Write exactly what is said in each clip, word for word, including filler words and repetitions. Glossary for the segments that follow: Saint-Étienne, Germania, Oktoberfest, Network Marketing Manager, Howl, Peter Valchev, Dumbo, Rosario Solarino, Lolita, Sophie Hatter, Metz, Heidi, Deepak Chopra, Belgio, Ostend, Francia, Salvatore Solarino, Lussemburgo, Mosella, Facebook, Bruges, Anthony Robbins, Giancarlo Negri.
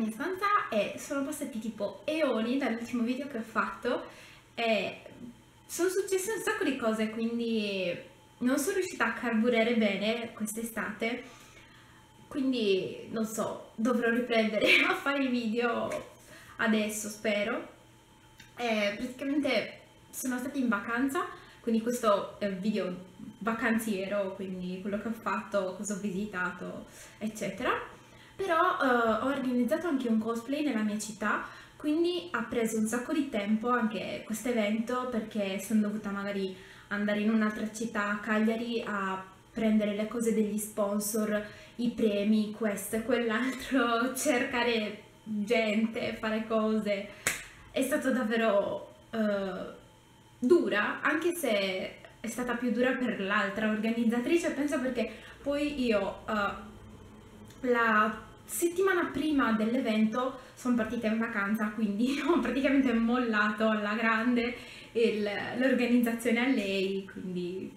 mia stanza e sono passati tipo eoni dall'ultimo video che ho fatto e sono successe un sacco di cose, quindi non sono riuscita a carburare bene quest'estate, quindi non so, dovrò riprendere a fare i video adesso, spero. E praticamente sono stata in vacanza, quindi questo è un video vacanziero, quindi quello che ho fatto, cosa ho visitato, eccetera. Però eh, ho organizzato anche un cosplay nella mia città, quindi ha preso un sacco di tempo anche questo evento, perché sono dovuta magari andare in un'altra città, a Cagliari, a prendere le cose degli sponsor, i premi, questo e quell'altro, cercare gente, fare cose. È stato davvero eh, dura, anche se è stata più dura per l'altra organizzatrice, penso, perché poi io eh, la settimana prima dell'evento sono partita in vacanza, quindi ho praticamente mollato alla grande l'organizzazione a lei, quindi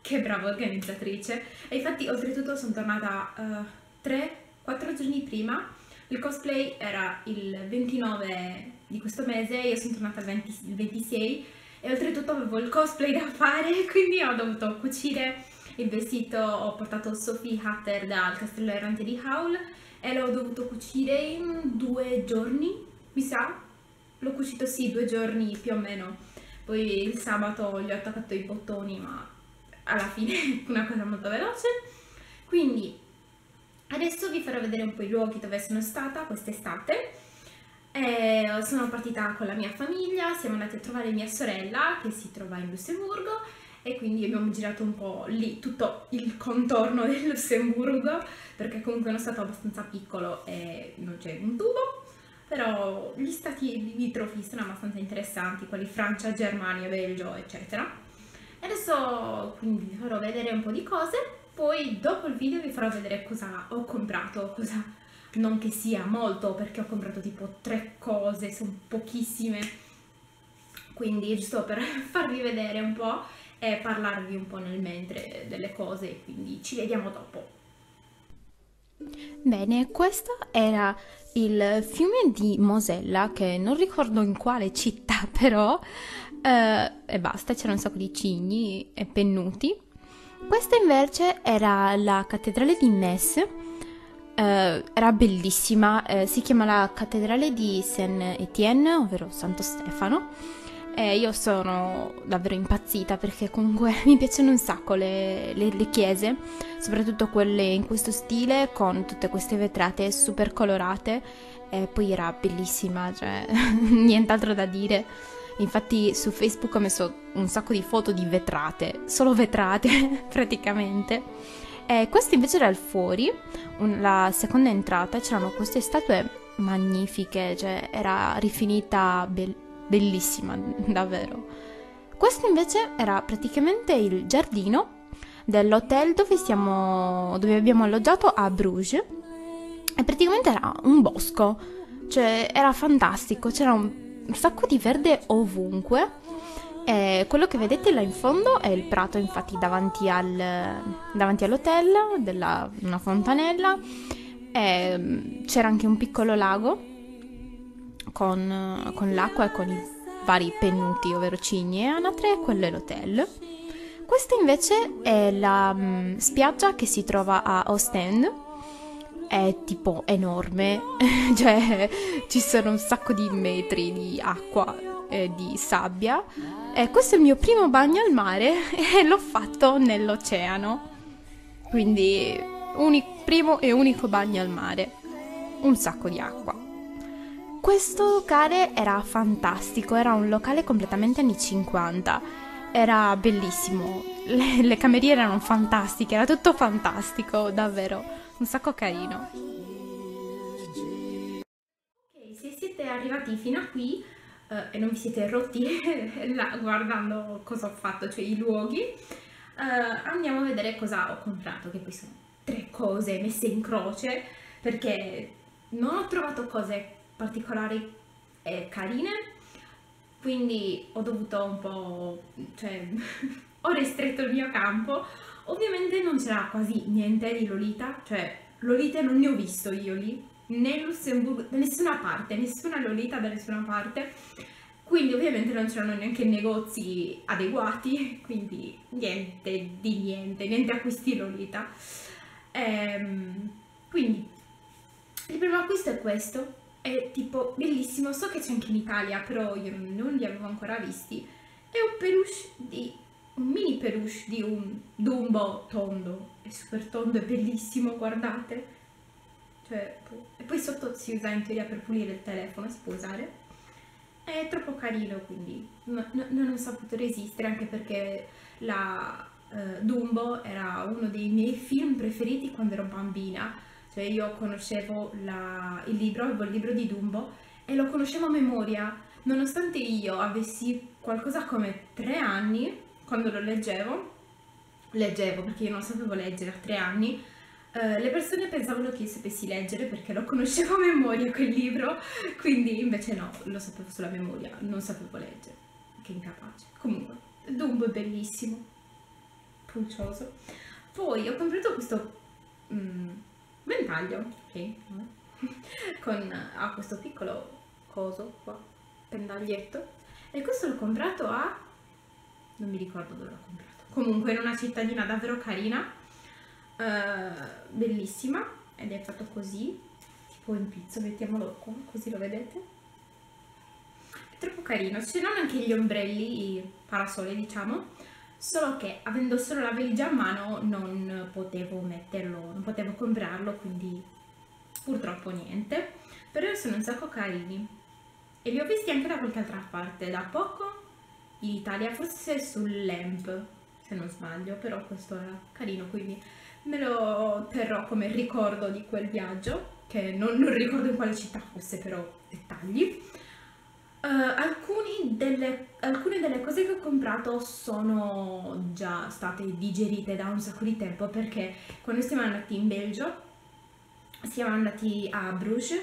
che brava organizzatrice. E infatti oltretutto sono tornata uh, tre quattro giorni prima, il cosplay era il ventinove di questo mese, io sono tornata il, venti, il ventisei e oltretutto avevo il cosplay da fare, quindi ho dovuto cucire il vestito, ho portato Sophie Hatter dal Castello Errante di Howl e l'ho dovuto cucire in due giorni, mi sa, l'ho cucito sì due giorni più o meno, poi il sabato gli ho attaccato i bottoni, ma alla fine una cosa molto veloce. Quindi adesso vi farò vedere un po' i luoghi dove sono stata quest'estate. Eh, sono partita con la mia famiglia, siamo andati a trovare mia sorella che si trova in Lussemburgo e quindi abbiamo girato un po' lì tutto il contorno del Lussemburgo, perché comunque è uno stato abbastanza piccolo e non c'è un tubo, però gli stati limitrofi sono abbastanza interessanti, quali Francia, Germania, Belgio, eccetera. Adesso quindi vi farò vedere un po' di cose, poi dopo il video vi farò vedere cosa ho comprato, cosa, non che sia molto, perché ho comprato tipo tre cose, sono pochissime, quindi giusto per farvi vedere un po' e parlarvi un po' nel mentre delle cose, quindi ci vediamo dopo. Bene, questo era il fiume di Mosella, che non ricordo in quale città, però eh, e basta, c'era un sacco di cigni e pennuti. Questa invece era la cattedrale di Metz, eh, era bellissima, eh, si chiama la cattedrale di Saint-Étienne, ovvero Santo Stefano, e io sono davvero impazzita perché comunque mi piacciono un sacco le, le, le chiese, soprattutto quelle in questo stile con tutte queste vetrate super colorate, e poi era bellissima, cioè nient'altro da dire. Infatti su Facebook ho messo un sacco di foto di vetrate, solo vetrate praticamente. E questo invece era il fuori, un, la seconda entrata, c'erano queste statue magnifiche, cioè era rifinita bellissima, bellissima davvero. Questo invece era praticamente il giardino dell'hotel dove siamo, dove abbiamo alloggiato a Bruges, e praticamente era un bosco, cioè era fantastico, c'era un, un sacco di verde ovunque, e quello che vedete là in fondo è il prato, infatti davanti, al, davanti all'hotel, della, una fontanella, e c'era anche un piccolo lago con, con l'acqua e con i vari pennuti, ovvero cigni e anatre, quello è l'hotel. Questa invece è la mh, spiaggia che si trova a Ostend, è tipo enorme, cioè ci sono un sacco di metri di acqua e di sabbia, e questo è il mio primo bagno al mare e l'ho fatto nell'oceano, quindi unico, primo e unico bagno al mare, un sacco di acqua. Questo locale era fantastico, era un locale completamente anni cinquanta, era bellissimo, le, le cameriere erano fantastiche, era tutto fantastico, davvero, un sacco carino. Ok, se siete arrivati fino a qui eh, e non vi siete rotti là, guardando cosa ho fatto, cioè i luoghi, eh, andiamo a vedere cosa ho comprato, che poi sono tre cose messe in croce, perché non ho trovato cose particolari e carine, quindi ho dovuto un po', cioè ho restretto il mio campo. Ovviamente non c'era quasi niente di Lolita, cioè Lolita non ne ho visto io lì, né Lussemburgo, da nessuna parte, nessuna Lolita da nessuna parte, quindi ovviamente non c'erano neanche negozi adeguati, quindi niente di niente, niente acquisti Lolita. Ehm, quindi il primo acquisto è questo, è tipo bellissimo, so che c'è anche in Italia, però io non li avevo ancora visti, è un peluche di... un mini peluche di un Dumbo tondo, è super tondo, è bellissimo, guardate, cioè, e poi sotto si usa in teoria per pulire il telefono, si può usare, è troppo carino, quindi no, no, non ho saputo resistere, anche perché la eh, Dumbo era uno dei miei film preferiti quando ero bambina, cioè io conoscevo la, il libro, avevo il libro di Dumbo e lo conoscevo a memoria, nonostante io avessi qualcosa come tre anni. Quando lo leggevo, leggevo perché io non sapevo leggere a tre anni, eh, le persone pensavano che io sapessi leggere perché lo conoscevo a memoria quel libro, quindi invece no, lo sapevo sulla memoria, non sapevo leggere, che incapace. Comunque, Dumbo è bellissimo, puncioso. Poi ho comprato questo mm, ventaglio, ok, con ah, questo piccolo coso qua, pendaglietto, e questo l'ho comprato a... non mi ricordo dove l'ho comprato, comunque in una cittadina davvero carina, uh, bellissima, ed è fatto così, tipo in pizzo, mettiamolo qua, così lo vedete, è troppo carino, c'erano anche gli ombrelli, i parasole diciamo, solo che avendo solo la valigia a mano non potevo metterlo, non potevo comprarlo, quindi purtroppo niente, però sono un sacco carini, e li ho visti anche da qualche altra parte, da poco, in Italia, forse sull'E M P se non sbaglio, però questo era carino, quindi me lo terrò come ricordo di quel viaggio, che non, non ricordo in quale città fosse, però dettagli. Uh, alcuni delle, alcune delle cose che ho comprato sono già state digerite da un sacco di tempo, perché quando siamo andati in Belgio, siamo andati a Bruges,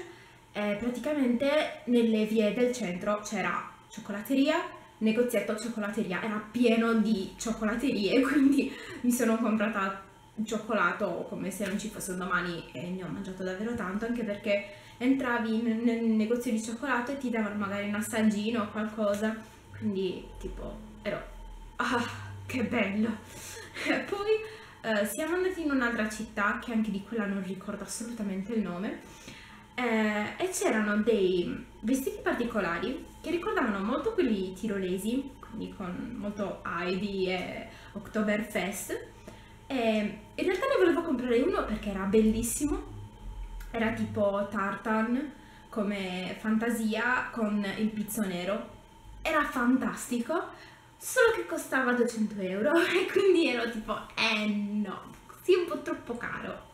e praticamente nelle vie del centro c'era cioccolateria, negozietto cioccolateria, era pieno di cioccolaterie, quindi mi sono comprata cioccolato come se non ci fosse un domani e ne ho mangiato davvero tanto, anche perché entravi nel negozio di cioccolato e ti davano magari un assaggino o qualcosa, quindi tipo ero ah che bello. Poi eh, siamo andati in un'altra città che anche di quella non ricordo assolutamente il nome, eh, e c'erano dei vestiti particolari che ricordavano molto quelli tirolesi, quindi con molto Heidi e Oktoberfest, e in realtà ne volevo comprare uno perché era bellissimo, era tipo tartan come fantasia con il pizzo nero, era fantastico, solo che costava duecento euro e quindi ero tipo eh no, sì, un po' troppo caro,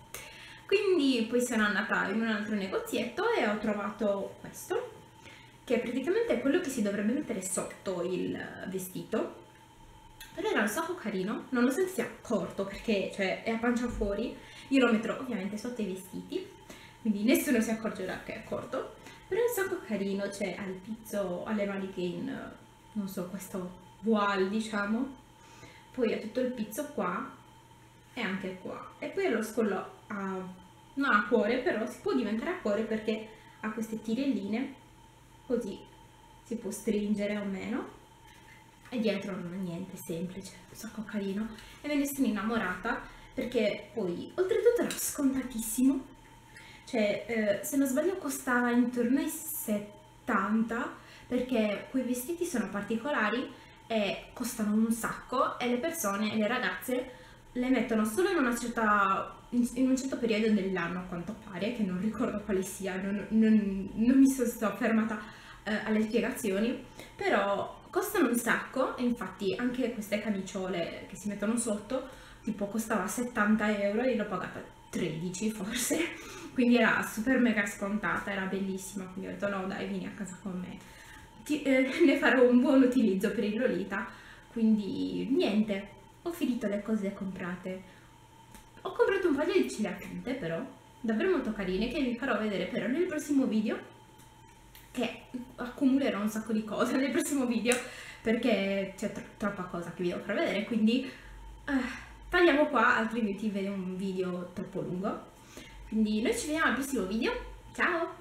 quindi poi sono andata in un altro negozietto e ho trovato questo, che praticamente è quello che si dovrebbe mettere sotto il vestito, però era un sacco carino, nonostante sia corto perché cioè, è a pancia fuori, io lo metterò ovviamente sotto i vestiti, quindi nessuno si accorgerà che è corto, però è un sacco carino, cioè ha il pizzo, ha le maniche in, non so, questo voile diciamo, poi ha tutto il pizzo qua e anche qua, e poi lo scollo a, non a cuore, però si può diventare a cuore perché ha queste tirelline, così si può stringere o meno, e dietro non è niente, semplice, un sacco carino, e me ne sono innamorata perché poi oltretutto era scontatissimo, cioè eh, se non sbaglio costava intorno ai settanta, perché quei vestiti sono particolari e costano un sacco, e le persone, le ragazze le mettono solo in una certa... in un certo periodo dell'anno a quanto pare, che non ricordo quale sia, non, non, non mi sono fermata eh, alle spiegazioni, però costano un sacco, e infatti anche queste camiciole che si mettono sotto tipo costava settanta euro e l'ho pagata tredici forse, quindi era super mega scontata, era bellissima, quindi ho detto no dai, vieni a casa con me, Ti, eh, ne farò un buon utilizzo per il Lolita, quindi niente, ho finito le cose comprate. Ho comprato un paio di ciglia piante però, davvero molto carine, che vi farò vedere però nel prossimo video, che accumulerò un sacco di cose nel prossimo video, perché c'è tro troppa cosa che vi devo far vedere, quindi uh, tagliamo qua, altrimenti vedo un video troppo lungo. Quindi noi ci vediamo al prossimo video, Ciao!